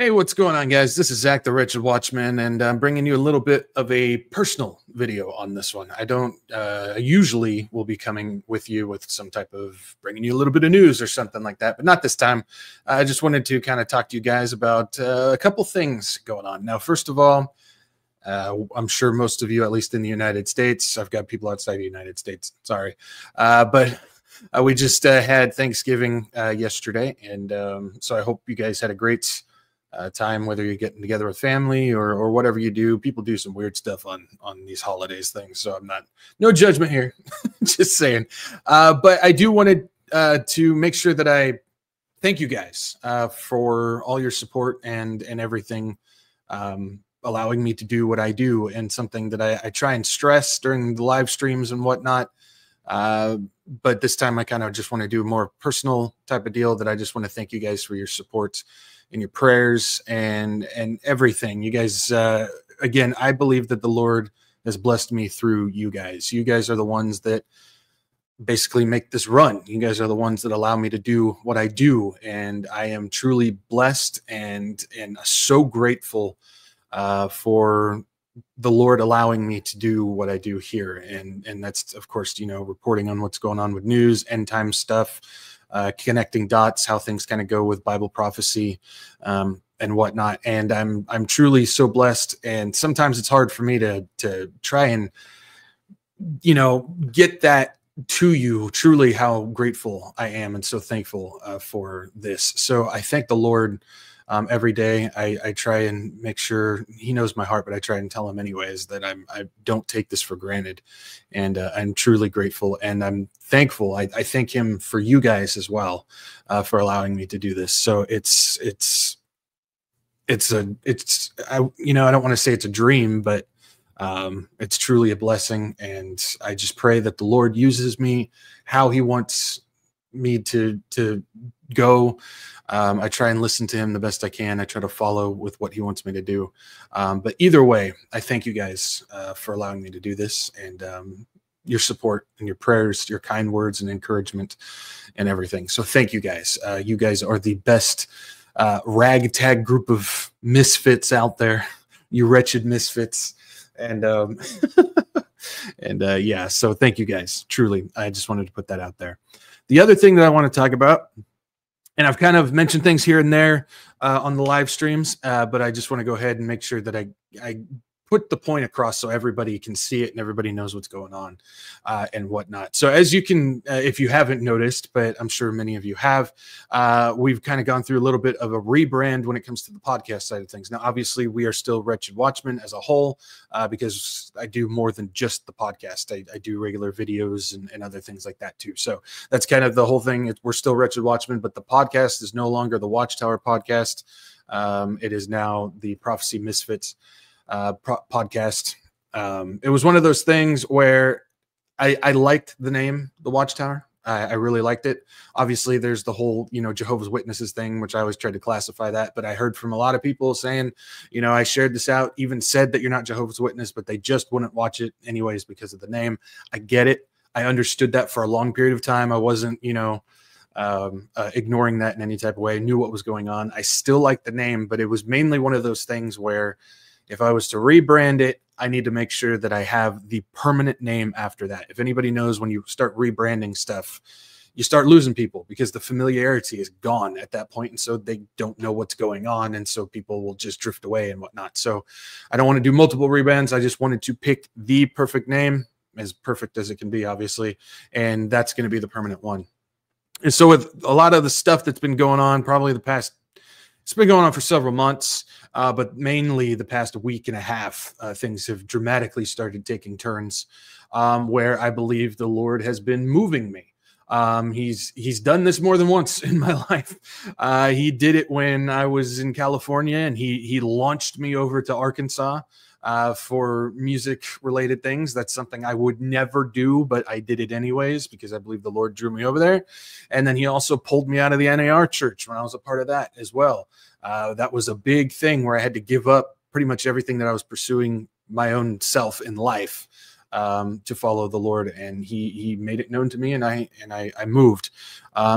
Hey, what's going on, guys? This is Zach, the Wretched Watchman, and I'm bringing you a little bit of a personal video on this one. I usually will be coming with you with some type of bringing you a little bit of news or something like that, but not this time. I just wanted to kind of talk to you guys about a couple things going on. Now, first of all, I'm sure most of you, at least in the United States — I've got people outside the United States, sorry — but we just had Thanksgiving yesterday, and so I hope you guys had a great time, whether you're getting together with family or whatever you do. People do some weird stuff on these holidays things, so I'm not — no judgment here, just saying. But I do wanted to make sure that I thank you guys for all your support and everything, allowing me to do what I do, and something that I try and stress during the live streams and whatnot. But this time I kind of just want to do a more personal type of deal, that I just want to thank you guys for your support and your prayers and everything. You guys, again, I believe that the Lord has blessed me through you guys. You guys are the ones that basically make this run. You guys are the ones that allow me to do what I do. And I am truly blessed and so grateful for the Lord allowing me to do what I do here. And that's, of course, you know, reporting on what's going on with news, end time stuff, connecting dots, how things kind of go with Bible prophecy, and whatnot. And I'm truly so blessed. And sometimes it's hard for me to try and, you know, get that to you, truly how grateful I am and so thankful for this. So I thank the Lord every day. I try and make sure he knows my heart, but I try and tell him anyways that I don't take this for granted, and I'm truly grateful, and I'm thankful. I thank him for you guys as well, for allowing me to do this. So I don't want to say it's a dream, but it's truly a blessing. And I just pray that the Lord uses me how he wants me to go. I try and listen to him the best I can. I try to follow with what he wants me to do. But either way, I thank you guys for allowing me to do this, and your support and your prayers, your kind words and encouragement and everything. So thank you guys. You guys are the best ragtag group of misfits out there, you wretched misfits. And yeah, so thank you guys. Truly, I just wanted to put that out there. The other thing that I want to talk about, and I've kind of mentioned things here and there on the live streams, but I just want to go ahead and make sure that I put the point across so everybody can see it and everybody knows what's going on and whatnot. So as you can, if you haven't noticed, but I'm sure many of you have, we've kind of gone through a little bit of a rebrand when it comes to the podcast side of things. Now, obviously, we are still Wretched Watchmen as a whole, because I do more than just the podcast. I do regular videos and other things like that too. So that's kind of the whole thing. We're still Wretched Watchmen, but the podcast is no longer the Watchtower podcast. It is now the Prophecy Misfits podcast. It was one of those things where I liked the name, the Watchtower. I really liked it. Obviously, there's the whole, you know, Jehovah's Witnesses thing, which I always tried to classify that. But I heard from a lot of people saying, you know, I shared this out, even said that you're not Jehovah's Witness, but they just wouldn't watch it anyways because of the name. I get it. I understood that for a long period of time. I wasn't, you know, ignoring that in any type of way. I knew what was going on. I still like the name, but it was mainly one of those things where if I was to rebrand it, I need to make sure that I have the permanent name after that. If anybody knows, when you start rebranding stuff, you start losing people because the familiarity is gone at that point. And so they don't know what's going on. And so people will just drift away and whatnot. So I don't want to do multiple rebrands. I just wanted to pick the perfect name, as perfect as it can be, obviously. And that's going to be the permanent one. And so with a lot of the stuff that's been going on, probably the past — it's been going on for several months, but mainly the past week and a half, things have dramatically started taking turns, where I believe the Lord has been moving me. He's done this more than once in my life. He did it when I was in California, and he launched me over to Arkansas for music related things. That's something I would never do, but I did it anyways because I believe the Lord drew me over there. And then he also pulled me out of the NAR church when I was a part of that as well. That was a big thing where I had to give up pretty much everything that I was pursuing my own self in life, to follow the Lord, and he made it known to me, and I moved.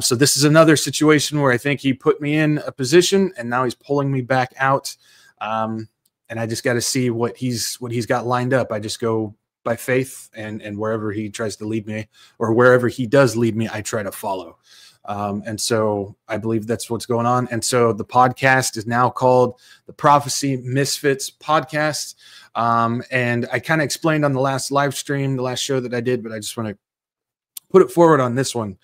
So this is another situation where I think he put me in a position, and now he's pulling me back out. And I just got to see what he's got lined up. I just go by faith, and wherever he tries to lead me, or wherever he does lead me, I try to follow. And so I believe that's what's going on. And so the podcast is now called The Prophecy Misfits Podcast. And I kind of explained on the last live stream, the last show that I did, but I just want to put it forward on this one.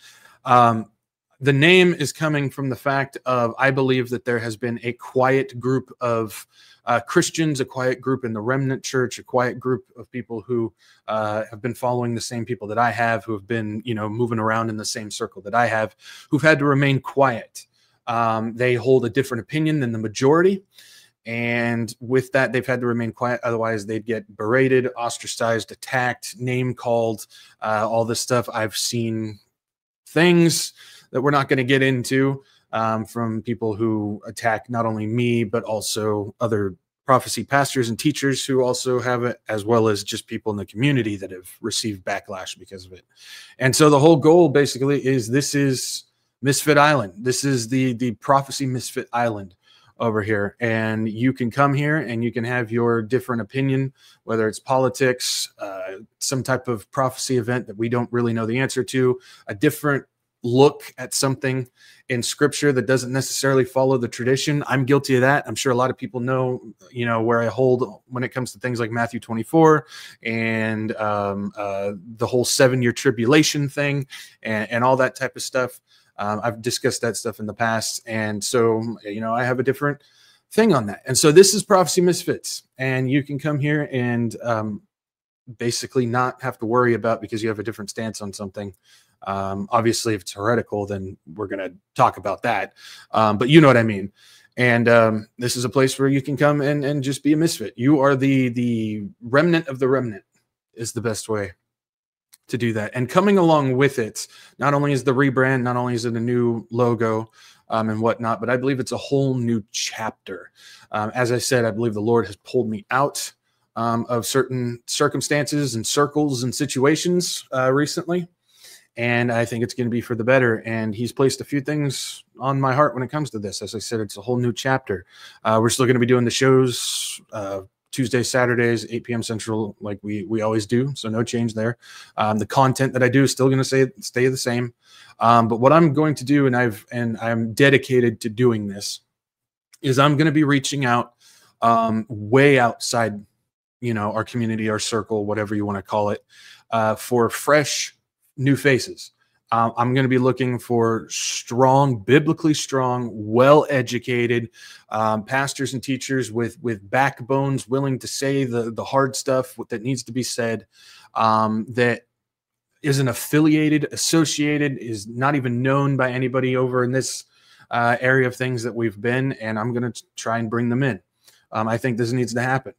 The name is coming from the fact of, I believe that there has been a quiet group of Christians, a quiet group in the remnant church, a quiet group of people who have been following the same people that I have, who have been, you know, moving around in the same circle that I have, who've had to remain quiet. They hold a different opinion than the majority. And with that, they've had to remain quiet. Otherwise, they'd get berated, ostracized, attacked, name called, all this stuff. I've seen things that we're not going to get into from people who attack not only me, but also other prophecy pastors and teachers who also have it, as well as just people in the community that have received backlash because of it. And so the whole goal basically is, this is Misfit Island. This is the Prophecy Misfit Island over here. And you can come here and you can have your different opinion, whether it's politics, some type of prophecy event that we don't really know the answer to, a different look at something in scripture that doesn't necessarily follow the tradition. I'm guilty of that. I'm sure a lot of people know, you know, where I hold when it comes to things like Matthew 24 and the whole 7-year tribulation thing and all that type of stuff. I've discussed that stuff in the past. And so, you know, I have a different thing on that. And so this is Prophecy Misfits, and you can come here and basically not have to worry about, because you have a different stance on something. Obviously, if it's heretical, then we're going to talk about that. But you know what I mean. And this is a place where you can come and just be a misfit. You are the remnant of the remnant is the best way to do that. And coming along with it, not only is the rebrand, not only is it a new logo and whatnot, but I believe it's a whole new chapter. As I said, I believe the Lord has pulled me out of certain circumstances and circles and situations recently. And I think it's going to be for the better. And he's placed a few things on my heart when it comes to this. As I said, it's a whole new chapter. We're still going to be doing the shows Tuesdays, Saturdays, 8 p.m. Central, like we always do. So no change there. The content that I do is still going to stay the same. But what I'm going to do, and I'm dedicated to doing this, is I'm going to be reaching out way outside, you know, our community, our circle, whatever you want to call it, for fresh new faces. I'm going to be looking for strong, biblically strong, well-educated pastors and teachers with backbones, willing to say the hard stuff that needs to be said, that isn't affiliated, associated, is not even known by anybody over in this area of things that we've been. And I'm going to try and bring them in. I think this needs to happen.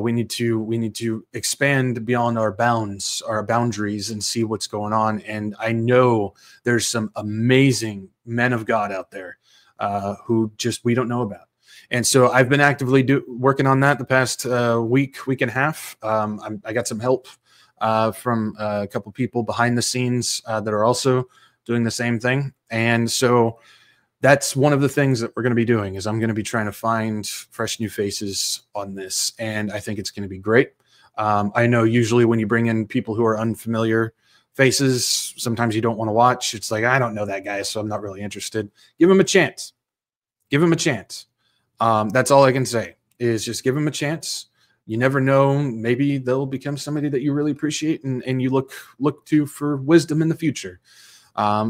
We need to expand beyond our bounds, our boundaries, and see what's going on. And I know there's some amazing men of God out there who just we don't know about. And so I've been actively working on that the past week and a half. I got some help from a couple people behind the scenes that are also doing the same thing. And so that's one of the things that we're going to be doing, is I'm going to be trying to find fresh new faces on this. And I think it's going to be great. I know usually when you bring in people who are unfamiliar faces, sometimes you don't want to watch. It's like, I don't know that guy, so I'm not really interested. Give him a chance. Give him a chance. That's all I can say, is just give him a chance. You never know. Maybe they'll become somebody that you really appreciate and you look to for wisdom in the future.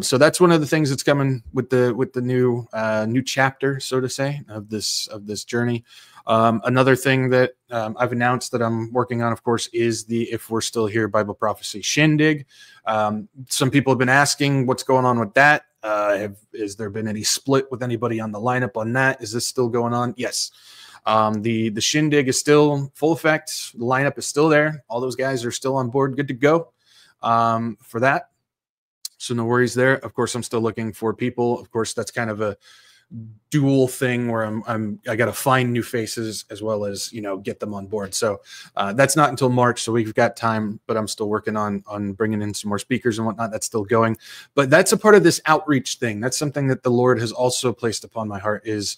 So that's one of the things that's coming with the new new chapter, so to say, of this journey. Another thing that I've announced that I'm working on, of course, is the If We're Still Here Bible Prophecy Shindig. Some people have been asking what's going on with that. Is there been any split with anybody on the lineup on that? Is this still going on? Yes. The Shindig is still full effect. The lineup is still there. All those guys are still on board, good to go for that. So no worries there. Of course, I'm still looking for people. Of course, that's kind of a dual thing where I got to find new faces as well as, you know, get them on board. So that's not until March. So we've got time, but I'm still working on bringing in some more speakers and whatnot. That's still going, but that's a part of this outreach thing. That's something that the Lord has also placed upon my heart is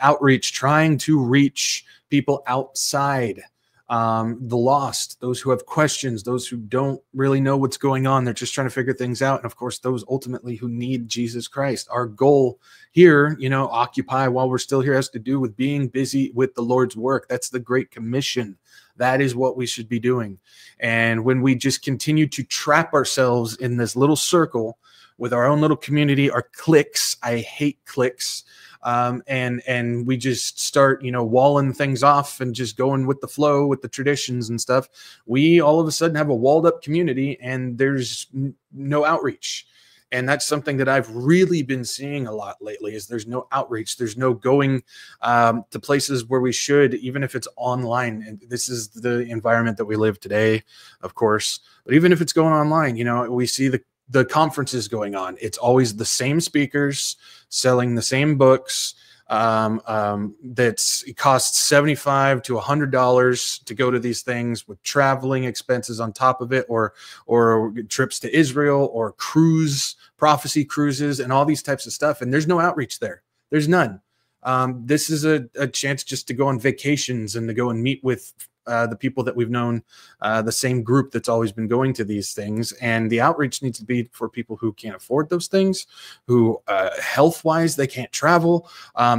outreach, trying to reach people outside, the lost, those who have questions, those who don't really know what's going on. They're just trying to figure things out. And of course, those ultimately who need Jesus Christ. Our goal here, you know, Occupy while we're still here, has to do with being busy with the Lord's work. That's the Great Commission. That is what we should be doing. And when we just continue to trap ourselves in this little circle with our own little community, our cliques, I hate cliques, and we just start, you know, walling things off and just going with the flow, with the traditions and stuff, we all of a sudden have a walled up community and there's no outreach. And that's something that I've really been seeing a lot lately is there's no outreach. There's no going to places where we should, even if it's online. And this is the environment that we live today, of course. But even if it's going online, you know, we see the conferences going on. It's always the same speakers selling the same books. It costs $75 to $100 to go to these things with traveling expenses on top of it, or trips to Israel or prophecy cruises and all these types of stuff. And there's no outreach there. There's none. This is a chance just to go on vacations and to go and meet with the people that we've known, the same group that's always been going to these things. And the outreach needs to be for people who can't afford those things, who health-wise, they can't travel.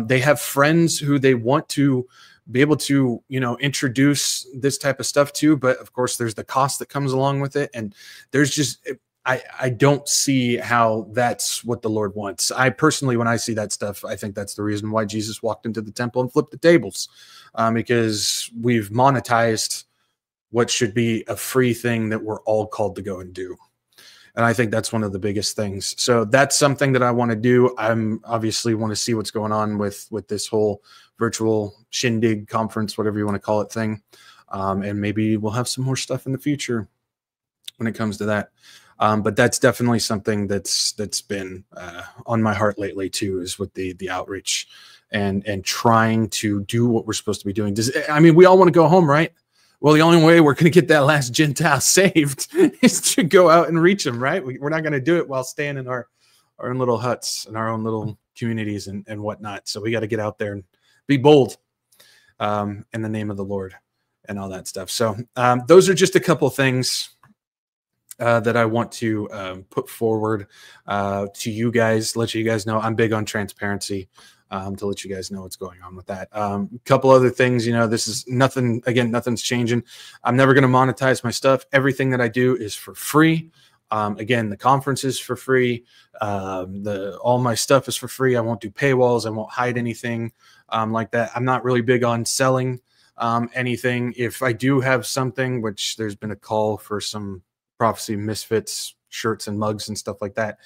They have friends who they want to be able to, you know, introduce this type of stuff to. But of course, there's the cost that comes along with it. And there's just, I don't see how that's what the Lord wants. I personally, when I see that stuff, I think that's the reason why Jesus walked into the temple and flipped the tables, because we've monetized what should be a free thing that we're all called to go and do. And I think that's one of the biggest things. So that's something that I want to do. I'm obviously want to see what's going on with this whole virtual shindig conference, whatever you want to call it, thing. And maybe we'll have some more stuff in the future when it comes to that. But that's definitely something that's been on my heart lately too, is with the outreach and trying to do what we're supposed to be doing. I mean, we all want to go home, right? Well, the only way we're going to get that last Gentile saved is to go out and reach them, right? We're not going to do it while staying in our own little huts and our own little communities and whatnot. So we got to get out there and be bold in the name of the Lord and all that stuff. So those are just a couple of things that I want to put forward to you guys, let you guys know. I'm big on transparency, to let you guys know what's going on with that. A couple other things, you know, this is nothing, again, nothing's changing. I'm never going to monetize my stuff. Everything that I do is for free. Again, the conference is for free. All my stuff is for free. I won't do paywalls. I won't hide anything like that. I'm not really big on selling anything. If I do have something, which there's been a call for some Prophecy Misfits shirts and mugs and stuff like that,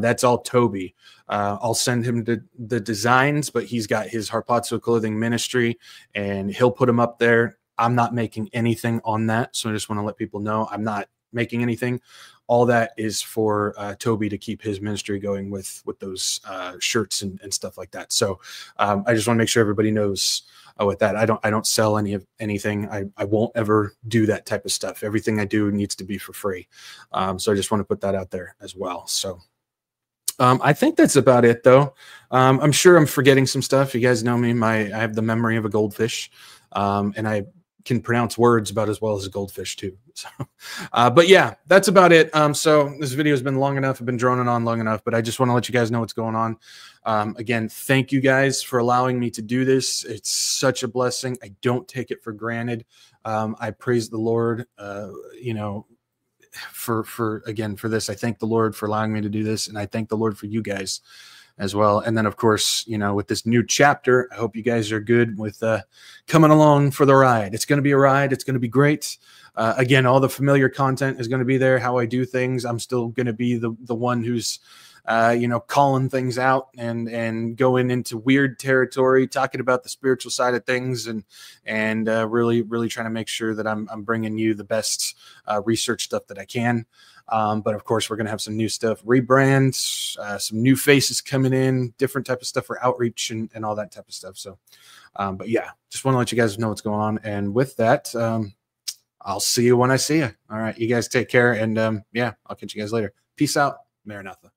that's all Toby. I'll send him the designs, but he's got his Harpazo clothing ministry and he'll put them up there. I'm not making anything on that. So I just want to let people know I'm not making anything. All that is for Toby to keep his ministry going with those shirts and stuff like that. So I just want to make sure everybody knows with that. I don't sell anything. I won't ever do that type of stuff. Everything I do needs to be for free. So I just want to put that out there as well. So I think that's about it though. I'm sure I'm forgetting some stuff. You guys know me. I have the memory of a goldfish, and I can pronounce words about as well as a goldfish too. So, but yeah, that's about it. So this video has been long enough. I've been droning on long enough, but I just want to let you guys know what's going on. Again, thank you guys for allowing me to do this. It's such a blessing. I don't take it for granted. I praise the Lord, you know, for this. I thank the Lord for allowing me to do this. And I thank the Lord for you guys as well. And then of course, you know, with this new chapter, I hope you guys are good with coming along for the ride. It's going to be a ride. It's going to be great. Again, all the familiar content is going to be there, how I do things. I'm still going to be the one who's, you know, calling things out and going into weird territory, talking about the spiritual side of things, and really trying to make sure that I'm bringing you the best research stuff that I can. But of course, we're going to have some new stuff, rebrands, some new faces coming in, different type of stuff for outreach and all that type of stuff. So, but yeah, just want to let you guys know what's going on. And with that, I'll see you when I see you. All right, you guys take care. And yeah, I'll catch you guys later. Peace out. Maranatha.